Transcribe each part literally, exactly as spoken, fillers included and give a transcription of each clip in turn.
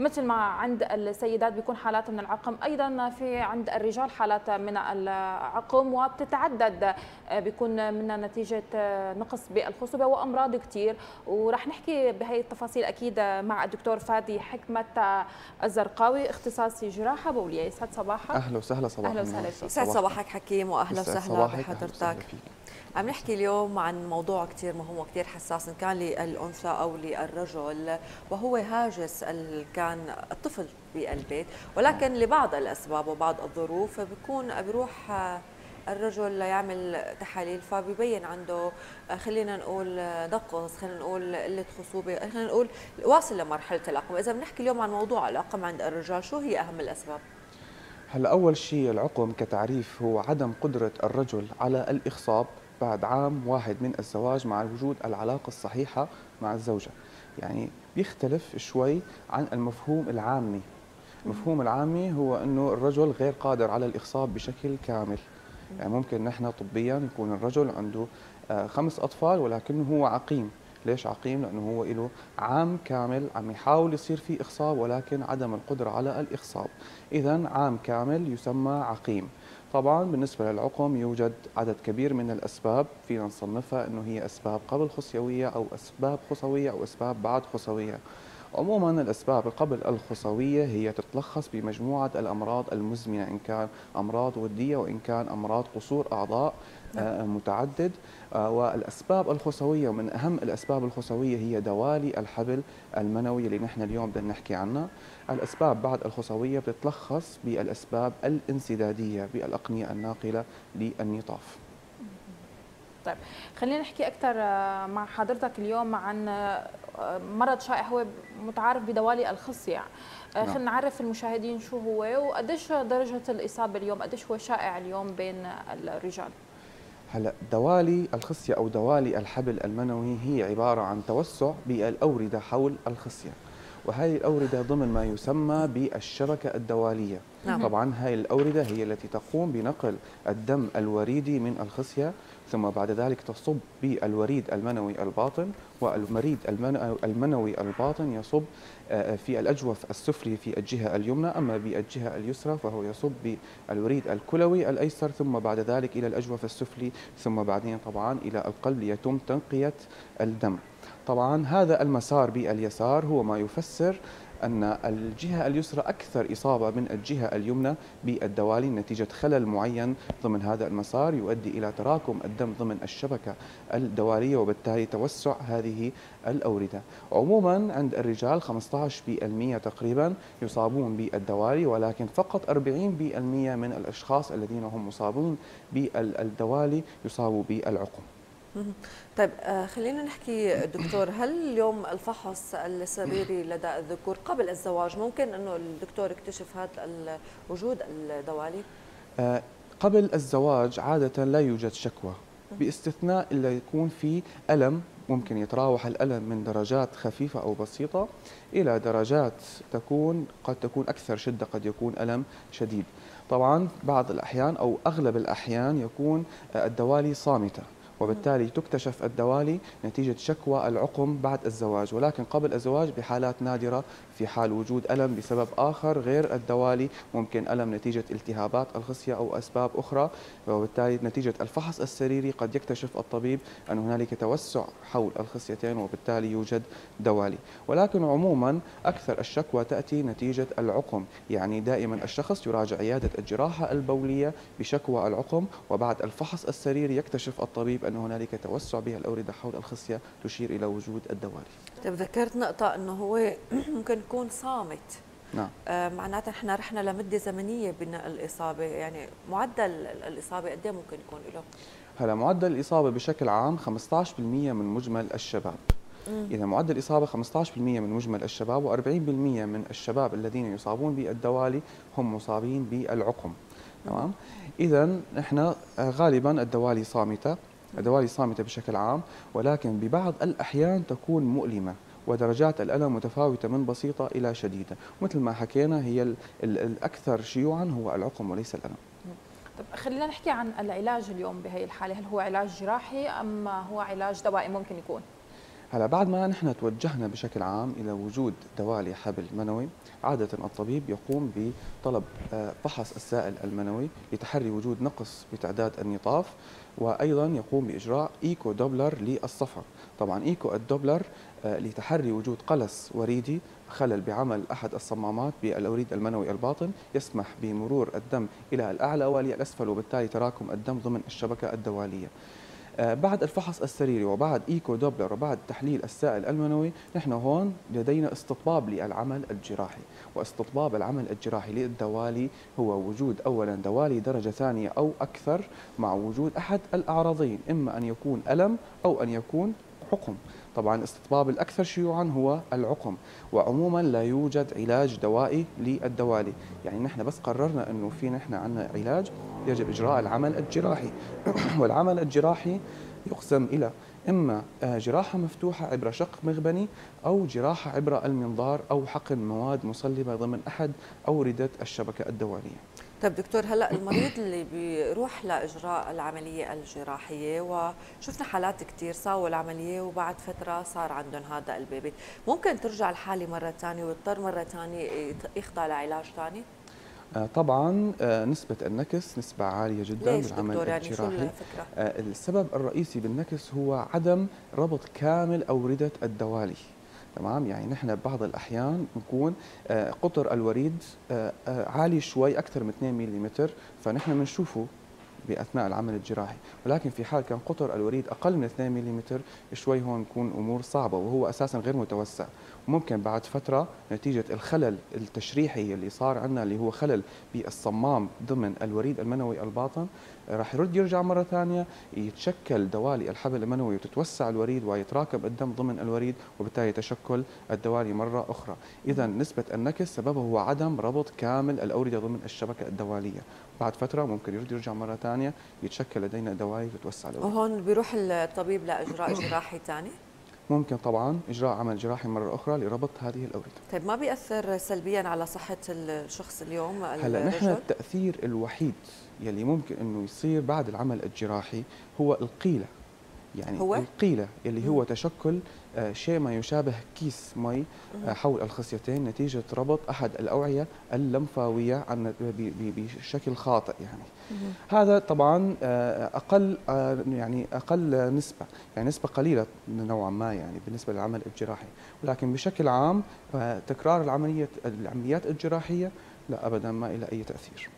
مثل ما عند السيدات بيكون حالات من العقم، ايضا في عند الرجال حالات من العقم، وبتتعدد بيكون منها نتيجه نقص بالخصوبه وامراض كثير. وراح نحكي بهي التفاصيل اكيد مع الدكتور فادي حكمت الزرقاوي، اختصاصي جراحه بوليه. يسعد صباحك. اهلا وسهلا. صباح اهلا وسهلا فيك. يسعد صباحك حكيم، واهلا وسهلا بحضرتك. عم نحكي اليوم عن موضوع كثير مهم وكثير حساس، ان كان للانثى او للرجل، وهو هاجس اللي كان الطفل بقلبه، ولكن لبعض الاسباب وبعض الظروف بيكون بيروح الرجل ليعمل تحاليل فبيبين عنده خلينا نقول نقص، خلينا نقول قله خصوبه، خلينا نقول واصل لمرحله العقم. اذا بنحكي اليوم عن موضوع العقم عند الرجال، شو هي اهم الاسباب؟ هلا اول شيء العقم كتعريف هو عدم قدره الرجل على الاخصاب بعد عام واحد من الزواج مع وجود العلاقة الصحيحة مع الزوجة. يعني بيختلف شوي عن المفهوم العامي. المفهوم العامي هو أنه الرجل غير قادر على الإخصاب بشكل كامل. يعني ممكن نحن طبيا يكون الرجل عنده خمس أطفال ولكنه هو عقيم. ليش عقيم؟ لأنه هو له عام كامل عم يحاول يصير فيه إخصاب ولكن عدم القدرة على الإخصاب. إذن عام كامل يسمى عقيم. طبعا بالنسبة للعقم يوجد عدد كبير من الأسباب، فينا نصنفها أنه هي أسباب قبل خصوية أو أسباب خصوية أو أسباب بعد خصوية. عموما الأسباب قبل الخصوية هي تتلخص بمجموعة الأمراض المزمنة، إن كان أمراض ودية وإن كان أمراض قصور أعضاء متعدد. والأسباب الخصوية من أهم الأسباب الخصوية هي دوالي الحبل المنوي اللي نحن اليوم بدنا نحكي عنها. الأسباب بعد الخصوية بتتلخص بالأسباب الانسدادية بالأقنية الناقلة للنطاف. طيب خلينا نحكي أكثر مع حضرتك اليوم عن مرض شائع هو متعارف بدوالي الخصية. خلينا نعرف المشاهدين شو هو وقديش درجة الإصابة اليوم، قديش هو شائع اليوم بين الرجال. هلا دوالي الخصية أو دوالي الحبل المنوي هي عبارة عن توسع بالأوردة حول الخصية، وهذه الأوردة ضمن ما يسمى بالشبكة الدوالية. نعم. طبعا هذه الأوردة هي التي تقوم بنقل الدم الوريدي من الخصية، ثم بعد ذلك تصب بالوريد المنوي الباطن، والوريد المنوي الباطن يصب في الأجوف السفلي في الجهة اليمنى، أما بالجهة اليسرى فهو يصب بالوريد الكلوي الأيسر، ثم بعد ذلك إلى الأجوف السفلي، ثم بعدين طبعا إلى القلب ليتم تنقية الدم. طبعا هذا المسار باليسار هو ما يفسر أن الجهة اليسرى أكثر إصابة من الجهة اليمنى بالدوالي نتيجة خلل معين ضمن هذا المسار يؤدي إلى تراكم الدم ضمن الشبكة الدوالية وبالتالي توسع هذه الأوردة. عموما عند الرجال خمسة عشر بالمئة تقريبا يصابون بالدوالي، ولكن فقط أربعين بالمئة من الأشخاص الذين هم مصابون بالدوالي يصابوا بالعقم. طيب خلينا نحكي دكتور، هل اليوم الفحص السريري لدى الذكور قبل الزواج ممكن انه الدكتور يكتشف هذا وجود الدوالي؟ قبل الزواج عادة لا يوجد شكوى باستثناء الا يكون في ألم، ممكن يتراوح الألم من درجات خفيفة أو بسيطة إلى درجات تكون قد تكون أكثر شدة، قد يكون ألم شديد. طبعا بعض الأحيان أو أغلب الأحيان يكون الدوالي صامتة وبالتالي تكتشف الدوالي نتيجة شكوى العقم بعد الزواج، ولكن قبل الزواج بحالات نادرة في حال وجود ألم بسبب آخر غير الدوالي، ممكن ألم نتيجة التهابات الخصية أو أسباب أخرى، وبالتالي نتيجة الفحص السريري قد يكتشف الطبيب أن هنالك توسع حول الخصيتين وبالتالي يوجد دوالي. ولكن عموما أكثر الشكوى تأتي نتيجة العقم، يعني دائما الشخص يراجع عيادة الجراحة البولية بشكوى العقم، وبعد الفحص السريري يكتشف الطبيب أن هنالك توسع بها الأوردة حول الخصية تشير إلى وجود الدوالي. طيب ذكرت نقطة أنه هو ممكن يكون صامت. نعم. آه معناتها نحن رحنا لمدة زمنية بين الإصابة، يعني معدل الإصابة قد إيه ممكن يكون له؟ هلا معدل الإصابة بشكل عام خمسة عشر بالمئة من مجمل الشباب. إذا معدل الإصابة خمسة عشر بالمئة من مجمل الشباب، وأربعين بالمئة من الشباب الذين يصابون بالدوالي هم مصابين بالعقم. تمام؟ إذا نحن غالبا الدوالي صامتة. الدوالي صامتة بشكل عام، ولكن ببعض الأحيان تكون مؤلمة ودرجات الألم متفاوتة من بسيطة إلى شديدة. مثل ما حكينا هي الأكثر شيوعا هو العقم وليس الألم. طب خلينا نحكي عن العلاج اليوم بهي الحالة، هل هو علاج جراحي أم هو علاج دوائي ممكن يكون؟ هلا بعد ما نحن توجهنا بشكل عام الى وجود دوالي حبل منوي، عاده الطبيب يقوم بطلب فحص السائل المنوي لتحري وجود نقص بتعداد النطاف، وايضا يقوم باجراء ايكو دوبلر للصفر. طبعا ايكو الدوبلر لتحري وجود قلص وريدي، خلل بعمل احد الصمامات بالوريد المنوي الباطن يسمح بمرور الدم الى الاعلى وللاسفل، وبالتالي تراكم الدم ضمن الشبكه الدواليه. بعد الفحص السريري وبعد ايكو دوبلر وبعد تحليل السائل المنوي، نحن هون لدينا استطباب للعمل الجراحي، واستطباب العمل الجراحي للدوالي هو وجود اولا دوالي درجه ثانيه او اكثر مع وجود احد الاعراضين، اما ان يكون الم او ان يكون عقم. طبعا استطباب الاكثر شيوعا هو العقم، وعموما لا يوجد علاج دوائي للدوالي، يعني نحن بس قررنا انه في نحن عندنا علاج يجب اجراء العمل الجراحي، والعمل الجراحي يقسم الى اما جراحه مفتوحه عبر شق مغبني، او جراحه عبر المنظار، او حقن مواد مصلبه ضمن احد اوردة الشبكه الدواليه. طيب دكتور، هلا المريض اللي بيروح لاجراء العمليه الجراحيه، وشفنا حالات كثير ساووا العمليه وبعد فتره صار عندهم هذا البيبي، ممكن ترجع الحاله مره ثانيه ويضطر مره ثانيه يخضع لعلاج ثاني؟ طبعا نسبة النكس نسبة عالية جدا بالعمل الجراحي. يعني السبب الرئيسي بالنكس هو عدم ربط كامل أوردة الدوالي، تمام؟ يعني نحن بعض الأحيان نكون قطر الوريد عالي شوي أكثر من اثنين مللي متر، فنحن بنشوفه باثناء العمل الجراحي، ولكن في حال كان قطر الوريد اقل من اثنين مللي متر شوي هون تكون امور صعبه، وهو اساسا غير متوسع، وممكن بعد فتره نتيجه الخلل التشريحي اللي صار عندنا اللي هو خلل بالصمام ضمن الوريد المنوي الباطن راح يرد يرجع مره ثانيه يتشكل دوالي الحبل المنوي وتتوسع الوريد ويتراكم الدم ضمن الوريد، وبالتالي تشكل الدوالي مره اخرى. اذا نسبه النكس سببه هو عدم ربط كامل الاورده ضمن الشبكه الدواليه، بعد فتره ممكن يرد يرجع مره ثانيه يتشكل لدينا دوالي تتوسع له. وهون بيروح الطبيب لاجراء جراحي ثاني؟ ممكن طبعا اجراء عمل جراحي مره اخرى لربط هذه الاورده. طيب ما بيأثر سلبيا على صحه الشخص اليوم؟ هلا نحن التأثير الوحيد يلي ممكن انه يصير بعد العمل الجراحي هو القيله. يعني هو؟ القيله اللي هو تشكل شيء ما يشابه كيس مي حول الخصيتين نتيجه ربط احد الاوعيه اللمفاويه بشكل خاطئ، يعني هذا طبعا اقل يعني اقل نسبه، يعني نسبه قليله نوعا ما يعني بالنسبه للعمل الجراحي، ولكن بشكل عام تكرار العمليات العمليات الجراحيه لا ابدا ما إلى اي تاثير.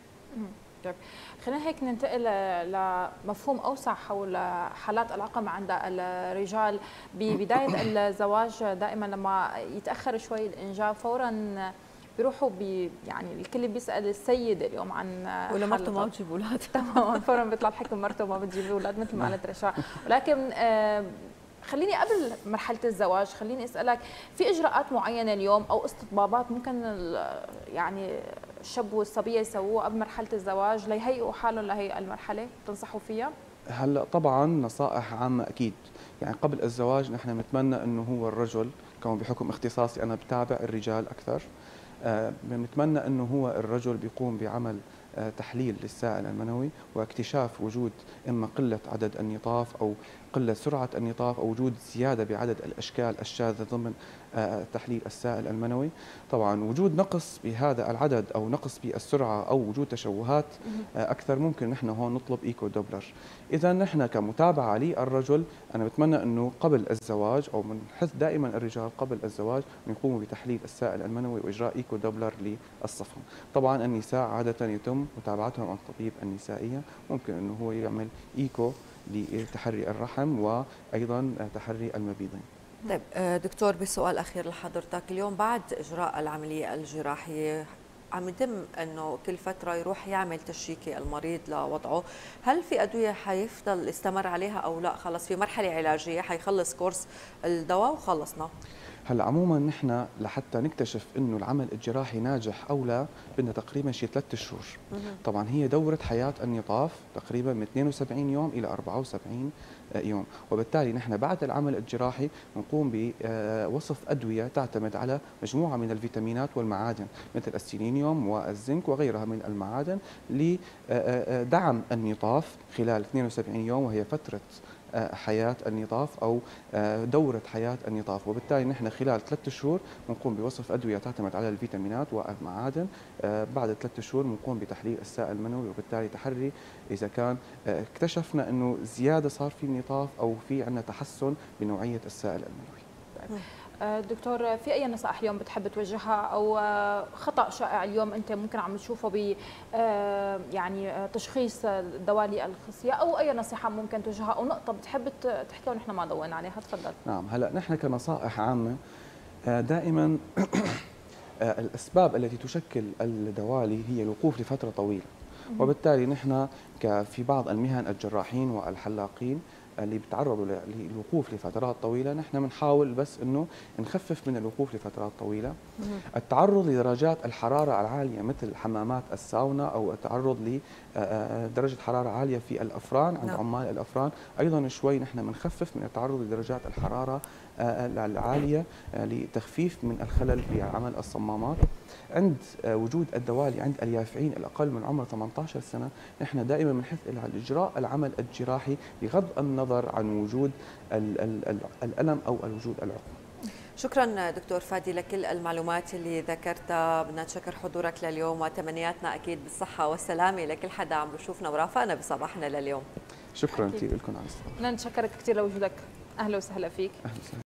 خلينا هيك ننتقل لمفهوم أوسع حول حالات العقم عند الرجال. ببداية الزواج دائما لما يتأخر شوي الإنجاب فورا بيروحوا بي يعني الكل بيسأل السيدة اليوم عن ولا مرته ما بتجيب أولاد، تماما فورا بيطلع الحكم مرته ما بتجيب أولاد مثل ما قالت رشا. ولكن خليني قبل مرحلة الزواج خليني أسألك، في إجراءات معينة اليوم أو استطبابات ممكن يعني الشاب والصبية يسووها قبل مرحلة الزواج ليهيئوا حالهم لهي المرحلة تنصحوا فيها؟ هلا طبعا نصائح عامة أكيد، يعني قبل الزواج نحن نتمنى إنه هو الرجل كون بحكم اختصاصي أنا بتابع الرجال أكثر، بنتمنى آه إنه هو الرجل بيقوم بعمل آه تحليل للسائل المنوي واكتشاف وجود إما قلة عدد النطاف أو قلة سرعة النطاف أو وجود زيادة بعدد الأشكال الشاذة ضمن تحليل السائل المنوي. طبعا وجود نقص بهذا العدد أو نقص بالسرعة أو وجود تشوهات أكثر ممكن نحن هون نطلب إيكو دوبلر. إذا نحن كمتابعة للرجل أنا بتمنى أنه قبل الزواج أو بنحث دائما الرجال قبل الزواج يقوموا بتحليل السائل المنوي وإجراء إيكو دوبلر للصفهم. طبعا النساء عادة يتم متابعتهم عن طبيب النسائية، ممكن أنه هو يعمل إيكو لتحري الرحم وأيضا تحري المبيضين. طيب دكتور، بسؤال أخير لحضرتك، اليوم بعد إجراء العملية الجراحية عم يتم أنه كل فترة يروح يعمل تشيكي المريض لوضعه، هل في أدوية حيفضل استمر عليها أو لا خلص في مرحلة علاجية حيخلص كورس الدواء وخلصنا؟ هلا عموما نحن لحتى نكتشف انه العمل الجراحي ناجح او لا بدنا تقريبا شي ثلاث شهور. طبعا هي دوره حياه النطاف تقريبا من اثنين وسبعين يوم الى أربعة وسبعين يوم، وبالتالي نحن بعد العمل الجراحي نقوم بوصف ادويه تعتمد على مجموعه من الفيتامينات والمعادن مثل السيلينيوم والزنك وغيرها من المعادن لدعم النطاف خلال اثنين وسبعين يوم، وهي فتره حياة النظاف أو دورة حياة النظاف. وبالتالي نحن خلال ثلاثة شهور بنقوم بوصف أدوية تعتمد على الفيتامينات والمعادن، بعد ثلاثة شهور بنقوم بتحليل السائل المنوي، وبالتالي تحري إذا كان اكتشفنا أنه زيادة صار في نظاف أو في عندنا تحسن بنوعية السائل المنوي. دكتور، في أي نصائح اليوم بتحب توجهها أو خطأ شائع اليوم أنت ممكن عم تشوفه ب يعني تشخيص الدوالي الخصية، أو أي نصيحة ممكن توجهها أو نقطة بتحب تحكيها ونحن ما ضوينا عليها؟ تفضل. نعم، هلا نحن كنصائح عامة دائما الأسباب التي تشكل الدوالي هي الوقوف لفترة طويلة، وبالتالي نحن في بعض المهن الجراحين والحلاقين اللي بيتعرضوا للوقوف لفترات طويله نحن بنحاول بس انه نخفف من الوقوف لفترات طويله. التعرض لدرجات الحراره العاليه مثل حمامات الساونا او التعرض لدرجه حراره عاليه في الافران عند عمال الافران ايضا شوي نحن بنخفف من التعرض لدرجات الحراره العاليه لتخفيف من الخلل في عمل الصمامات. عند وجود الدوالي عند اليافعين الاقل من عمر ثمانية عشر سنه نحن دائما بنحث على اجراء العمل الجراحي بغض النظر عن وجود ال ال ال الالم او وجود العقم. شكرا دكتور فادي لكل المعلومات اللي ذكرتها، بدنا نشكر حضورك لليوم وتمنياتنا اكيد بالصحه والسلامه لكل حدا عم بشوفنا ورافقنا بصباحنا لليوم. شكرا كثير لكم على الاستضافه. بدنا نشكرك كثير لوجودك، اهلا وسهلا فيك. أهلا.